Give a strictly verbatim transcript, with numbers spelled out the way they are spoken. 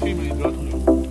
Streaming,